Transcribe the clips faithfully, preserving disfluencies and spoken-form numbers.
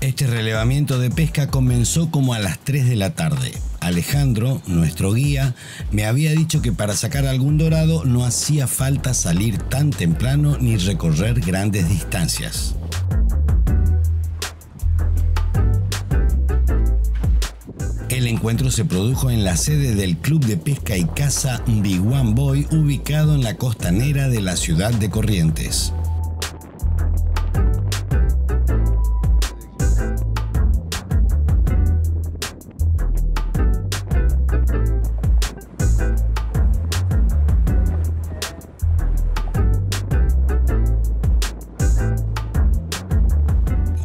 Este relevamiento de pesca comenzó como a las tres de la tarde. Alejandro, nuestro guía, me había dicho que para sacar algún dorado no hacía falta salir tan temprano ni recorrer grandes distancias. El encuentro se produjo en la sede del Club de Pesca y Caza Big One Boy, ubicado en la costanera de la ciudad de Corrientes.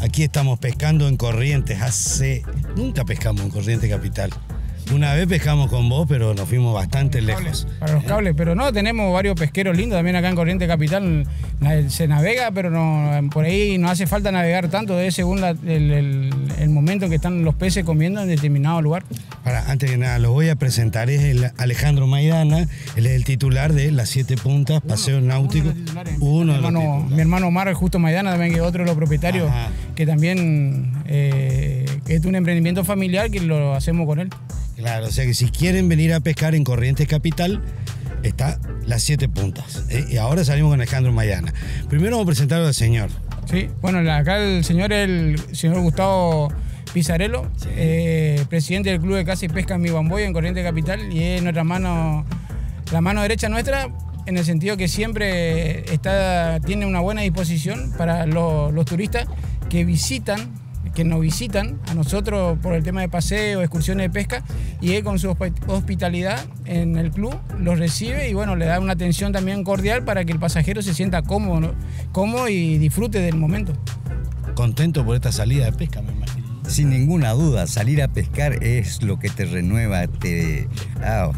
Aquí estamos pescando en Corrientes. Hace... Nunca pescamos en Corrientes Capital. Una vez pescamos con vos, pero nos fuimos bastante lejos. Para los cables, pero no, tenemos varios pesqueros lindos también acá en Corrientes Capital. Se navega, pero no, por ahí no hace falta navegar tanto, de según la, el, el, el momento que están los peces comiendo en determinado lugar. Para, antes que nada, los voy a presentar. Es el Alejandro Maidana, él es el titular de Las Siete Puntas, uno, Paseo Náutico. Uno de los titulares. Mi hermano Omar, justo Maidana, también que es otro de los propietarios, ajá, que también eh, es un emprendimiento familiar que lo hacemos con él. Claro, o sea que si quieren venir a pescar en Corrientes Capital, está Las Siete Puntas, ¿eh? Y ahora salimos con Alejandro Maidana. Primero vamos a presentar al señor. Sí, bueno, acá el señor es el señor Gustavo Pizarelo, sí. eh, presidente del Club de Caza y Pesca Big One Boy en Corrientes Capital, y es nuestra mano, la mano derecha nuestra, en el sentido que siempre está, tiene una buena disposición para los, los turistas que visitan, que nos visitan a nosotros por el tema de paseo, excursiones de pesca, y él con su hospitalidad en el club los recibe y bueno, le da una atención también cordial para que el pasajero se sienta cómodo, ¿no? cómodo y disfrute del momento. Contento por esta salida de pesca, me imagino. Sin ninguna duda, salir a pescar es lo que te renueva, te, ah,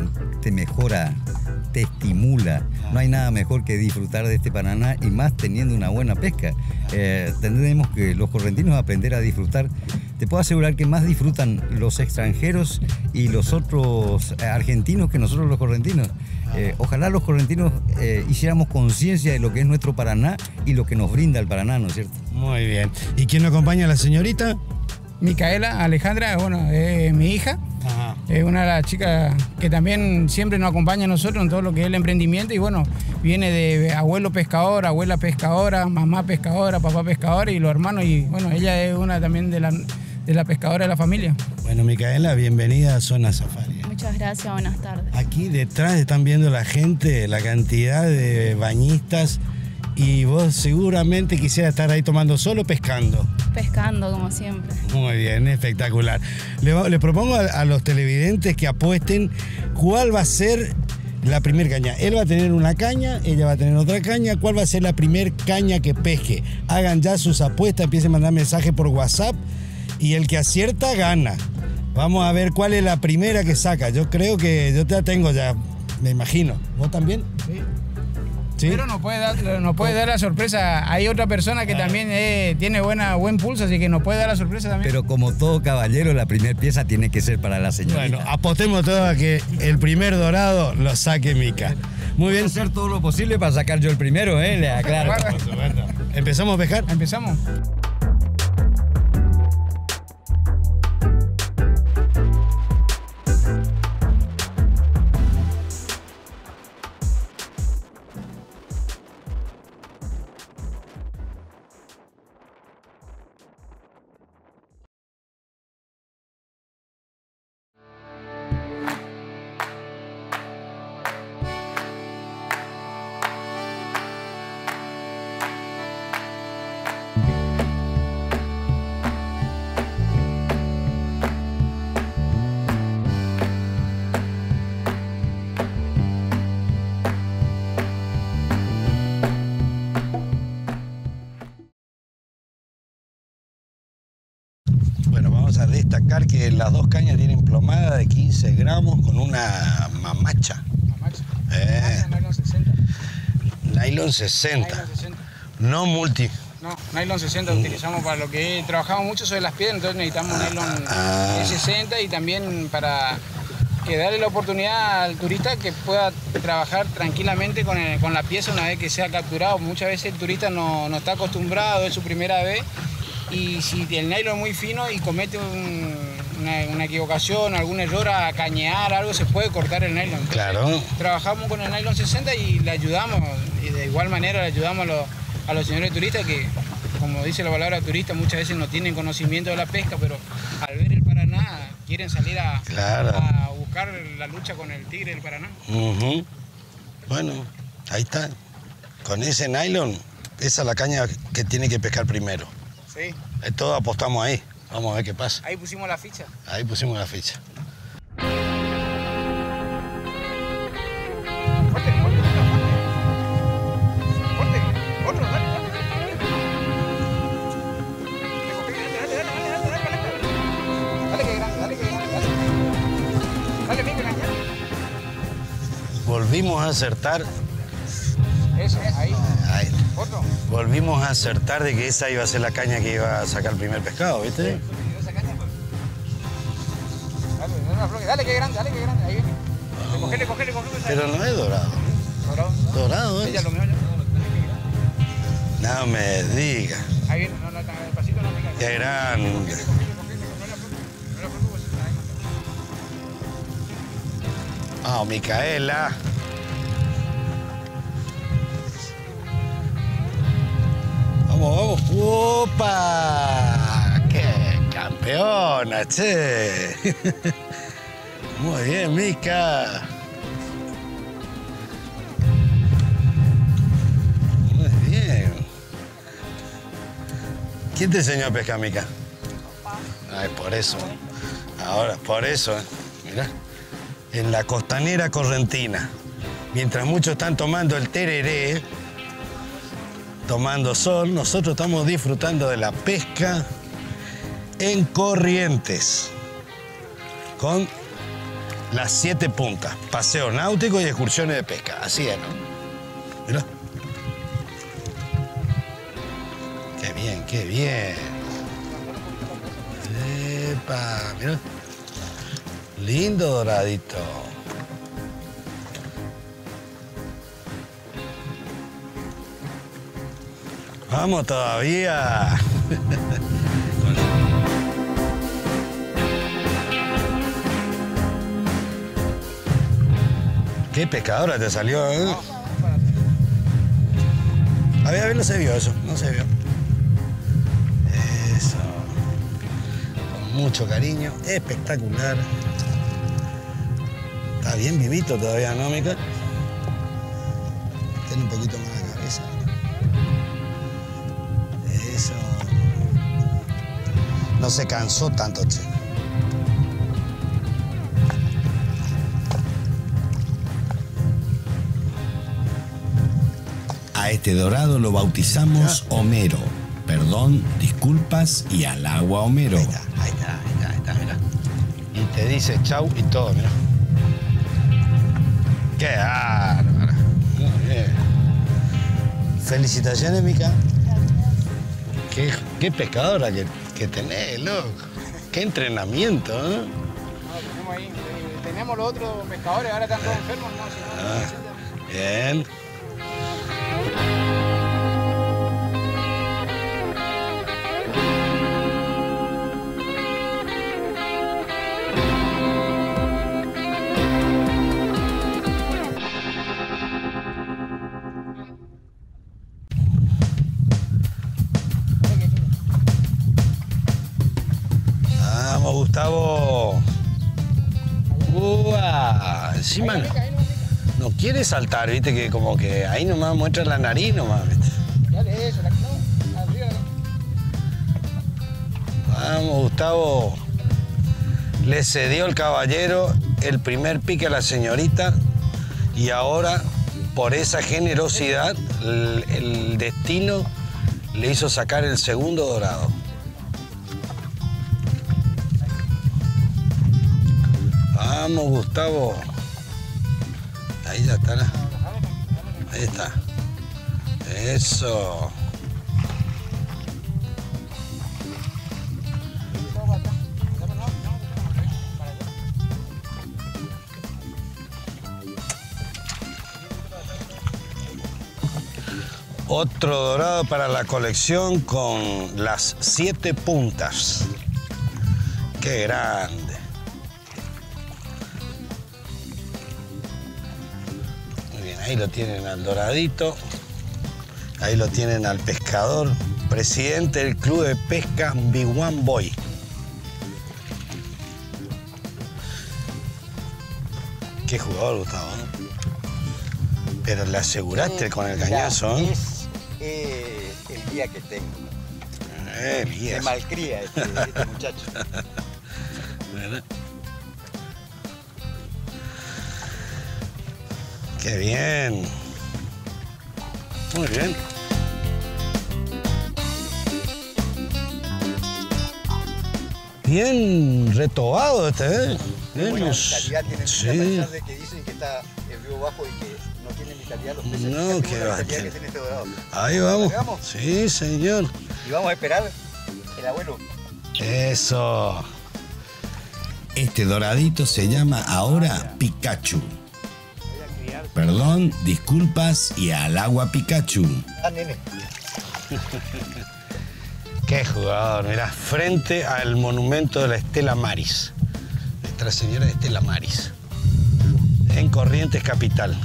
te mejora, te estimula. No hay nada mejor que disfrutar de este Paraná, y más teniendo una buena pesca. Eh, tendremos que los correntinos aprender a disfrutar. Te puedo asegurar que más disfrutan los extranjeros y los otros argentinos que nosotros los correntinos. Eh, ojalá los correntinos eh, hiciéramos conciencia de lo que es nuestro Paraná y lo que nos brinda el Paraná, ¿no es cierto? Muy bien. ¿Y quién nos acompaña, la señorita? Micaela Alejandra, bueno, es mi hija. Ajá. Es una de las chicas que también siempre nos acompaña a nosotros en todo lo que es el emprendimiento, y bueno, viene de abuelo pescador, abuela pescadora, mamá pescadora, papá pescador y los hermanos, y bueno, ella es una también de la, de la pescadora de la familia. Bueno, Micaela, bienvenida a Zona Safari. Muchas gracias, buenas tardes. Aquí detrás están viendo la gente, la cantidad de bañistas, y vos seguramente quisieras estar ahí tomando solo pescando. Pescando, como siempre. Muy bien, espectacular. Le, le propongo a, a los televidentes que apuesten cuál va a ser la primera caña. Él va a tener una caña, ella va a tener otra caña. ¿Cuál va a ser la primera caña que pesque? Hagan ya sus apuestas, empiecen a mandar mensajes por WhatsApp, y el que acierta gana. Vamos a ver cuál es la primera que saca. Yo creo que yo te la tengo ya, me imagino. ¿Vos también? Sí. ¿Sí? Pero nos puede, dar, nos puede dar la sorpresa. Hay otra persona que claro, también eh, tiene buena, buen pulso, así que nos puede dar la sorpresa también. Pero como todo caballero, la primera pieza tiene que ser para la señora. Bueno, apostemos todos a que el primer dorado lo saque Mica. Muy bien. Voy a hacer todo lo posible para sacar yo el primero, ¿eh? Le aclaro. ¿Empezamos a pescar? Empezamos. A destacar que las dos cañas tienen plomada de quince gramos con una mamacha. Mamacha. Eh. Nylon sesenta. Nylon sesenta. Nylon sesenta. No multi. No, nylon sesenta mm. utilizamos para lo que trabajamos mucho sobre las piedras, entonces necesitamos ah, nylon ah. sesenta, y también para que darle la oportunidad al turista que pueda trabajar tranquilamente con, el, con la pieza una vez que sea capturado. Muchas veces el turista no, no está acostumbrado, es su primera vez. y si el nylon es muy fino y comete un, una, una equivocación, algún error a cañear, algo, se puede cortar el nylon. Entonces, claro. Trabajamos con el nylon sesenta y le ayudamos, y de igual manera le ayudamos a los, a los señores turistas que, como dice la palabra turista, muchas veces no tienen conocimiento de la pesca, pero al ver el Paraná quieren salir a, claro. a buscar la lucha con el tigre del Paraná. Uh-huh. Bueno, ahí está. Con ese nylon, esa es la caña que tiene que pescar primero. Sí. Todos apostamos ahí. Vamos a ver qué pasa. Ahí pusimos la ficha. Ahí pusimos la ficha. Volvimos a acertar. Eso, ahí. ahí. Otro. Volvimos a acertar de que esa iba a ser la caña que iba a sacar el primer pescado, ¿viste? Sí, esa caña. Dale, dale, que grande, dale, que grande. Ahí viene. Le cogele, cogele, cogele. Pero no es dorado. Dorado. Dorado, ¿eh? No me digas. Ahí viene, no, no, el pasito no me cae. Qué grande. Ah, oh, Micaela. Vamos, vamos. ¡Opa! ¡Qué campeona, che! Muy bien, Mica. Muy bien. ¿Quién te enseñó a pescar, Mica? Papá. Ay, por eso. Ahora, por eso, ¿eh? Mirá. En la costanera correntina, mientras muchos están tomando el tereré, tomando sol, nosotros estamos disfrutando de la pesca en Corrientes, con Las Siete Puntas, paseo náutico y excursiones de pesca, así es, ¿no? Mirá. Qué bien, qué bien. Epa, mirá. Lindo doradito. Vamos todavía. Qué pescadora te salió, ¿eh? A ver, a ver, no se vio eso, no se vio. Eso. Con mucho cariño, espectacular. Está bien vivito todavía, ¿no, Mica? Ten un poquito más la cabeza. Eso. No se cansó tanto, che. A este dorado lo bautizamos Homero. Perdón, disculpas y al agua, Homero. Ahí está, ahí está, ahí está, ahí está, mirá. Y te dice chau y todo, mirá. ¡Qué bárbaro! Muy bien. Felicitaciones, Mica. Qué, qué pescadora que, que tenés, loco. Qué entrenamiento, ¿no? No, tenemos ahí. Teníamos los otros pescadores, ahora están todos enfermos, ¿no? Si no, ah, bien. Gustavo. Uah, encima ahí no, ahí no, ahí no. no quiere saltar, viste, que como que ahí nomás muestra la nariz nomás, viste. Dale eso, la no, arriba. Vamos, Gustavo. Le cedió el caballero el primer pique a la señorita y ahora, por esa generosidad, el, el destino le hizo sacar el segundo dorado. Vamos, Gustavo. Ahí ya está. La... Ahí está. Eso. Otro dorado para la colección con Las Siete Puntas. ¡Qué grande! Muy bien, ahí lo tienen al doradito. Ahí lo tienen al pescador, presidente del club de pesca Big One Boy. Qué jugador, Gustavo. Pero le aseguraste eh, con el cañazo. Ya, es eh, el día que tengo. Eh, Se malcría este, este muchacho. Bueno. Qué bien. Muy bien. Bien retobado este, ¿eh? Muy buena vitalidad tiene, sí. A pesar de que dicen que está el río bajo y que no tiene vitalidad los peces. No, que va. Que... que tiene este dorado. Ahí vamos. Sí, señor. Y vamos a esperar el abuelo. Eso. Este doradito se llama ahora ah, Pikachu. Perdón, disculpas y al agua Pikachu. Ah, nene. Qué jugador, mirá, frente al monumento de la Estela Maris. Nuestra Señora Estela Maris, en Corrientes Capital.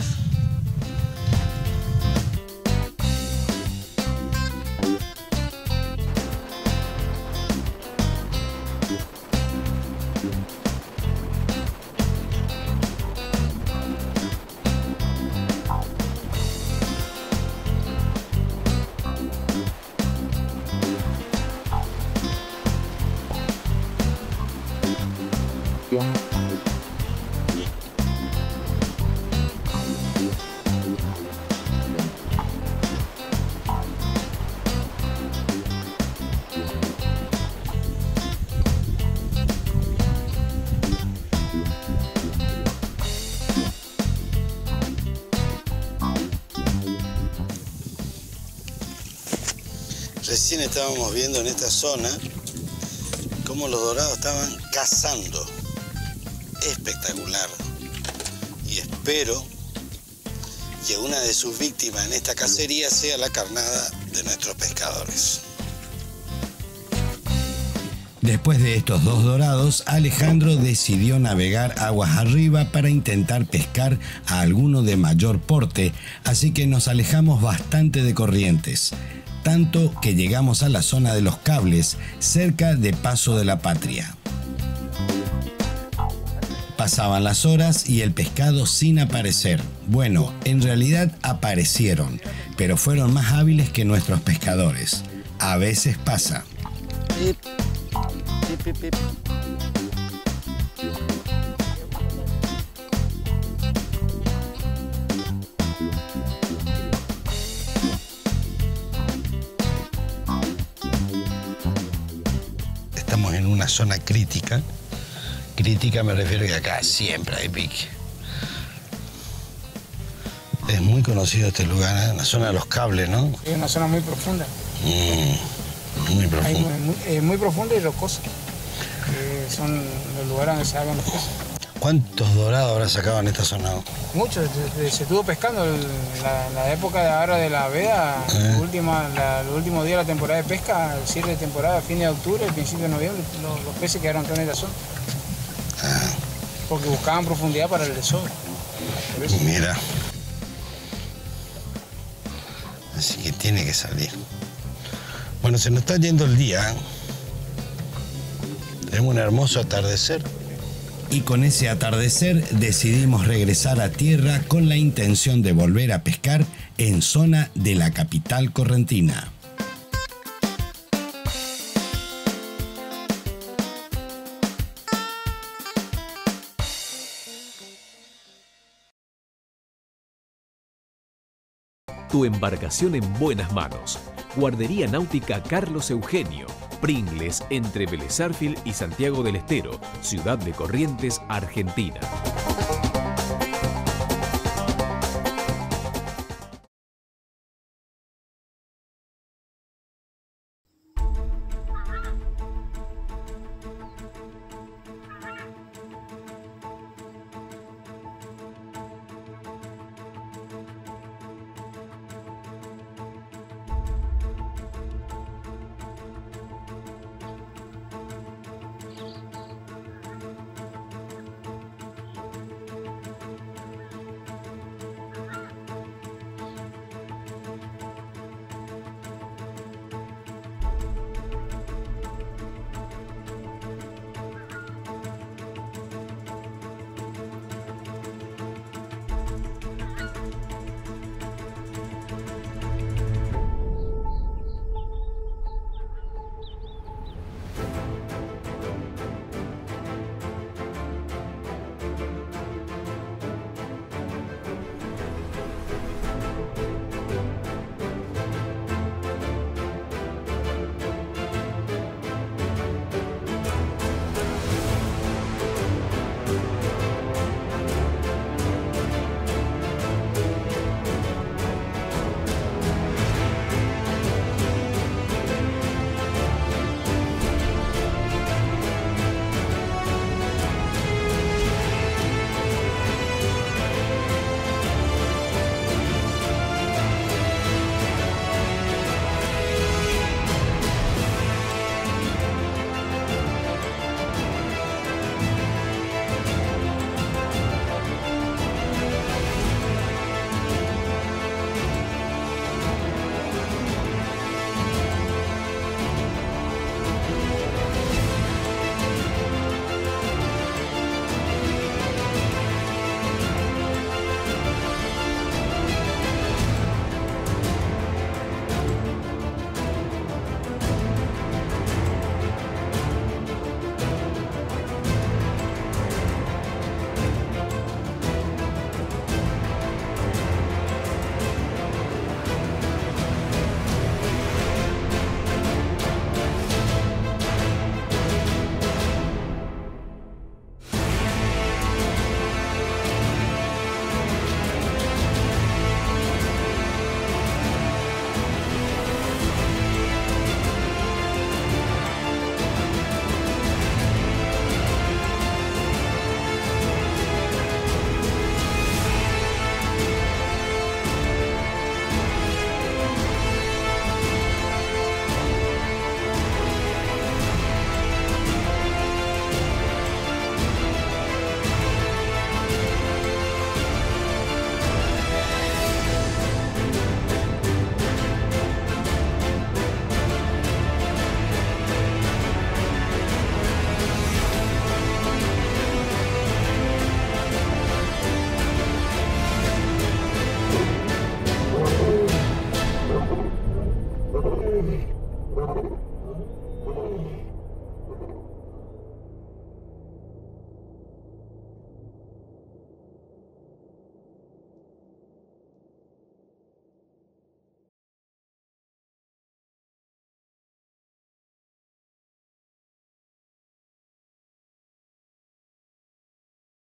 Recién estábamos viendo en esta zona cómo los dorados estaban cazando. Espectacular. Y espero que una de sus víctimas en esta cacería sea la carnada de nuestros pescadores. Después de estos dos dorados, Alejandro decidió navegar aguas arriba para intentar pescar a alguno de mayor porte, así que nos alejamos bastante de Corrientes. Tanto que llegamos a la zona de los cables, cerca de Paso de la Patria. Pasaban las horas y el pescado sin aparecer. Bueno, en realidad aparecieron, pero fueron más hábiles que nuestros pescadores. A veces pasa. Pip, pip, pip, pip. Una zona crítica, crítica me refiero que acá siempre hay pique. Es muy conocido este lugar, ¿eh? La zona de los cables, ¿no? Es una zona muy profunda. Mm, muy profunda. Hay, muy, eh, muy profunda y rocosa. Eh, son los lugares donde se hagan los peces. ¿Cuántos dorados habrá sacado en esta zona? Muchos, se estuvo pescando en la, la época de ahora de la veda, eh. última, la, el último día de la temporada de pesca, el cierre de temporada, fin de octubre, el principio de noviembre, los, los peces quedaron en esta zona. Ah. Porque buscaban profundidad para el desove. Mira. Así que tiene que salir. Bueno, se nos está yendo el día. Tenemos un hermoso atardecer. Y con ese atardecer decidimos regresar a tierra con la intención de volver a pescar en zona de la capital correntina. Tu embarcación en buenas manos. Guardería Náutica Carlos Eugenio. Pringles, entre Belezarfil y Santiago del Estero, ciudad de Corrientes, Argentina.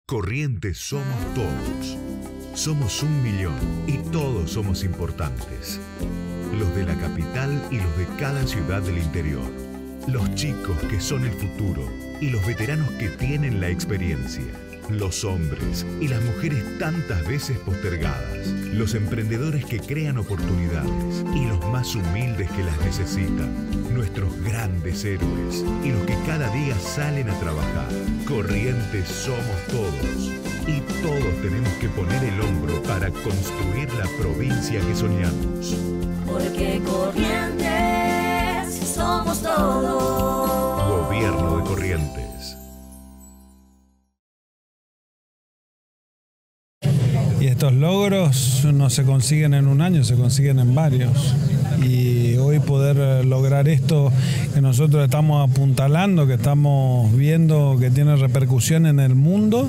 Corrientes somos todos. Somos un millón y todos somos importantes. Los de la capital y los de cada ciudad del interior. Los chicos que son el futuro y los veteranos que tienen la experiencia. Los hombres y las mujeres tantas veces postergadas. Los emprendedores que crean oportunidades y los más humildes que las necesitan. Nuestros grandes héroes y los que cada día salen a trabajar. Corrientes somos todos y todos tenemos que poner el hombro para construir la provincia que soñamos. Porque Corrientes somos todos. Gobierno de Corrientes. Y estos logros no se consiguen en un año, se consiguen en varios. Y hoy poder lograr esto que nosotros estamos apuntalando, que estamos viendo que tiene repercusión en el mundo,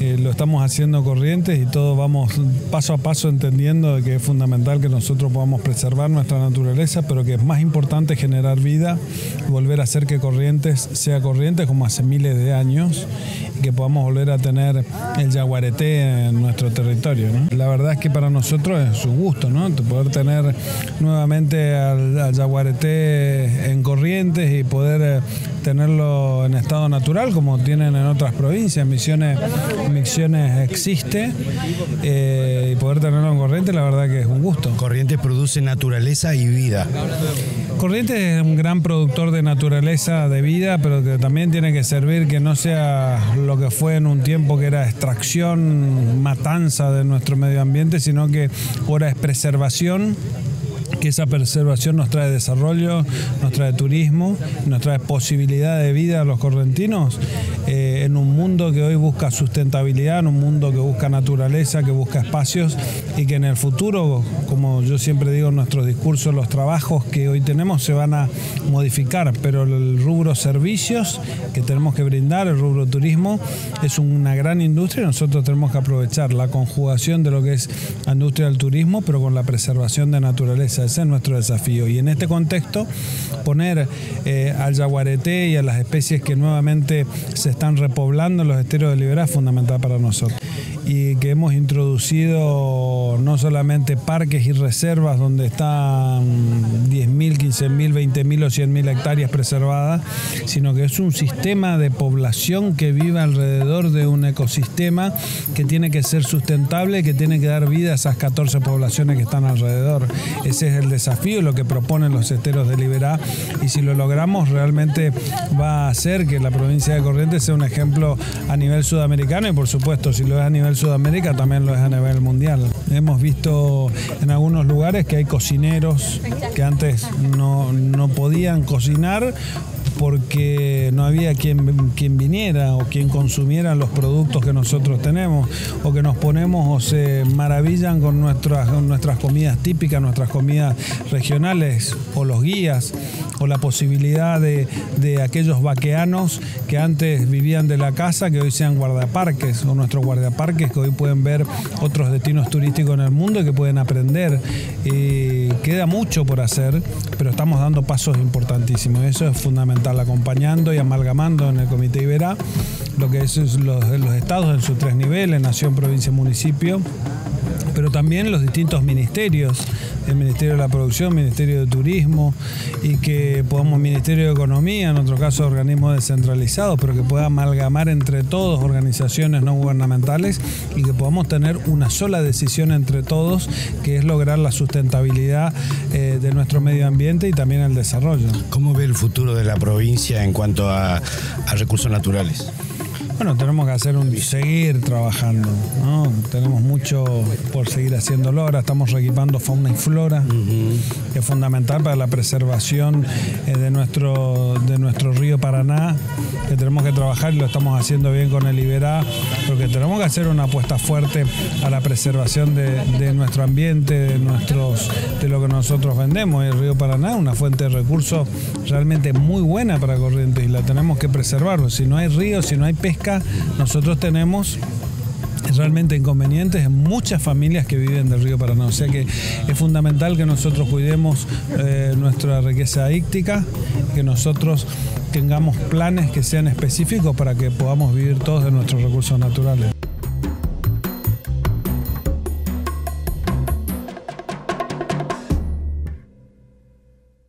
eh, lo estamos haciendo Corrientes y todos vamos paso a paso entendiendo que es fundamental que nosotros podamos preservar nuestra naturaleza, pero que es más importante generar vida, volver a hacer que Corrientes sea Corrientes como hace miles de años, que podamos volver a tener el yaguareté en nuestro territorio, ¿no? La verdad es que para nosotros es un gusto, ¿no? Poder tener nuevamente al, al yaguareté en Corrientes y poder tenerlo en estado natural como tienen en otras provincias. Misiones, Misiones existe eh, y poder tenerlo en Corrientes la verdad que es un gusto. Corrientes produce naturaleza y vida. Corrientes es un gran productor de naturaleza, de vida, pero que también tiene que servir que no sea lo que fue en un tiempo que era extracción, matanza de nuestro medio ambiente, sino que ahora es preservación, que esa preservación nos trae desarrollo, nos trae turismo, nos trae posibilidad de vida a los correntinos eh, en un mundo que hoy busca sustentabilidad, en un mundo que busca naturaleza, que busca espacios y que en el futuro, como yo siempre digo en nuestros discursos, los trabajos que hoy tenemos se van a modificar, pero el rubro servicios que tenemos que brindar, el rubro turismo, es una gran industria y nosotros tenemos que aprovechar la conjugación de lo que es la industria del turismo, pero con la preservación de naturaleza. Ese es nuestro desafío y en este contexto poner eh, al yaguareté y a las especies que nuevamente se están repoblando en los esteros del Iberá es fundamental para nosotros. Y que hemos introducido no solamente parques y reservas donde están diez mil, quince mil, veinte mil o cien mil hectáreas preservadas, sino que es un sistema de población que vive alrededor de un ecosistema que tiene que ser sustentable, que tiene que dar vida a esas catorce poblaciones que están alrededor. Ese es el desafío, lo que proponen los esteros del Iberá, y si lo logramos realmente va a hacer que la provincia de Corrientes sea un ejemplo a nivel sudamericano y por supuesto si lo es a nivel Sudamérica también lo es a nivel mundial. Hemos visto en algunos lugares que hay cocineros que antes no, no podían cocinar porque no había quien, quien viniera o quien consumiera los productos que nosotros tenemos, o que nos ponemos o se maravillan con nuestras, con nuestras comidas típicas, nuestras comidas regionales, o los guías, o la posibilidad de, de aquellos vaqueanos que antes vivían de la casa, que hoy sean guardaparques, o nuestros guardaparques que hoy pueden ver otros destinos turísticos en el mundo y que pueden aprender. Eh, queda mucho por hacer, pero estamos dando pasos importantísimos, eso es fundamental, acompañando y amalgamando en el Comité Iberá lo que es los, los estados en sus tres niveles, nación, provincia y municipio, pero también los distintos ministerios, el Ministerio de la Producción, Ministerio de Turismo, y que podamos, Ministerio de Economía, en otro caso organismos descentralizados, pero que pueda amalgamar entre todos organizaciones no gubernamentales y que podamos tener una sola decisión entre todos, que es lograr la sustentabilidad eh, de nuestro medio ambiente y también el desarrollo. ¿Cómo ve el futuro de la provincia en cuanto a, a recursos naturales? Bueno, tenemos que hacer un seguir trabajando, ¿no? Tenemos mucho por seguir haciéndolo. Ahora estamos reequipando fauna y flora, uh-huh, que es fundamental para la preservación de nuestro, de nuestro río Paraná, que tenemos que trabajar y lo estamos haciendo bien con el Iberá, porque tenemos que hacer una apuesta fuerte a la preservación de, de nuestro ambiente, de, nuestros, de lo que nosotros vendemos. El río Paraná es una fuente de recursos realmente muy buena para Corrientes y la tenemos que preservar. Si no hay río, si no hay pesca, nosotros tenemos realmente inconvenientes en muchas familias que viven del río Paraná. O sea que es fundamental que nosotros cuidemos eh, nuestra riqueza hídrica, que nosotros tengamos planes que sean específicos para que podamos vivir todos de nuestros recursos naturales.